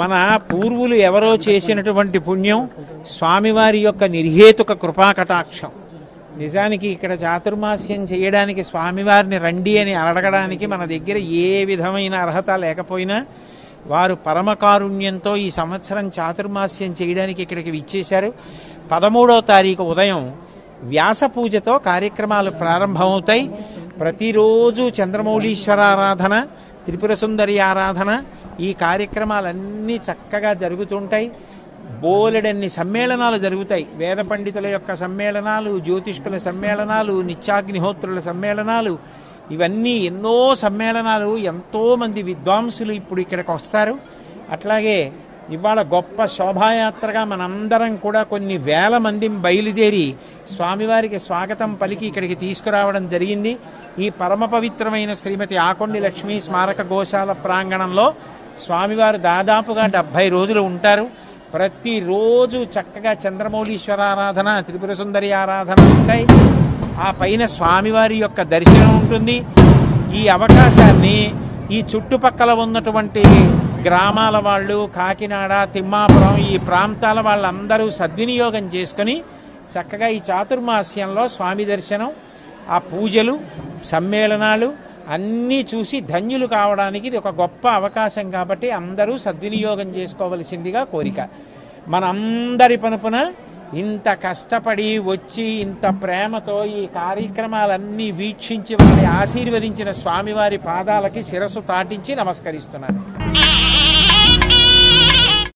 మన పూర్వులు ఎవరో చేసినటువంటి పుణ్యం, స్వామివారి యొక్క నిర్హేతుక కృపాకటాక్షం. నిజానికి ఇక్కడ చాతుర్మాస్యం చేయడానికి స్వామివారిని రండి అని అడగడానికి మన దగ్గర ఏ విధమైన అర్హత లేకపోయినా వారు పరమకారుణ్యంతో ఈ సంవత్సరం చాతుర్మాస్యం చేయడానికి ఇక్కడికి విచ్చేశారు. 13వ తారీఖు ఉదయం వ్యాస పూజతో కార్యక్రమాలు ప్రారంభమవుతాయి. ప్రతిరోజు చంద్రమౌళీశ్వరారాధన, త్రిపుర సుందరి ఆరాధన, ఈ కార్యక్రమాలన్నీ చక్కగా జరుగుతుంటాయి. బోలెడన్ని సమ్మేళనాలు జరుగుతాయి. వేద పండితుల యొక్క సమ్మేళనాలు, జ్యోతిష్కుల సమ్మేళనాలు, నిత్యాగ్నిహోత్రుల సమ్మేళనాలు, ఇవన్నీ ఎన్నో సమ్మేళనాలు. ఎంతోమంది విద్వాంసులు ఇప్పుడు ఇక్కడికి వస్తారు. అట్లాగే ఇవాళ గొప్ప శోభాయాత్రగా మనందరం కూడా కొన్ని వేల మంది బయలుదేరి స్వామివారికి స్వాగతం పలికి ఇక్కడికి తీసుకురావడం జరిగింది. ఈ పరమ పవిత్రమైన శ్రీమతి ఆకొండి లక్ష్మీ స్మారక గోశాల ప్రాంగణంలో స్వామివారు దాదాపుగా 70 రోజులు ఉంటారు. ప్రతిరోజు చక్కగా చంద్రమౌళీశ్వర ఆరాధన, త్రిపుర సుందరి ఆరాధన ఉంటాయి. ఆ పైన స్వామివారి యొక్క దర్శనం ఉంటుంది. ఈ అవకాశాన్ని ఈ చుట్టుపక్కల ఉన్నటువంటి గ్రామాల వాళ్ళు, కాకినాడ, తిమ్మాపురం, ఈ ప్రాంతాల వాళ్ళందరూ సద్వినియోగం చేసుకొని చక్కగా ఈ చాతుర్మాస్యంలో స్వామి దర్శనం, ఆ పూజలు సమ్మేళనాలు అన్నీ చూసి ధన్యులు కావడానికి ఇది ఒక గొప్ప అవకాశం కాబట్టి అందరూ సద్వినియోగం చేసుకోవలసిందిగా కోరిక. మనందరి పనుపున ఇంత కష్టపడి వచ్చి ఇంత ప్రేమతో ఈ కార్యక్రమాలన్నీ వీక్షించి వారిని ఆశీర్వదించిన స్వామివారి పాదాలకి శిరస్సు తాటించి నమస్కరిస్తున్నాను.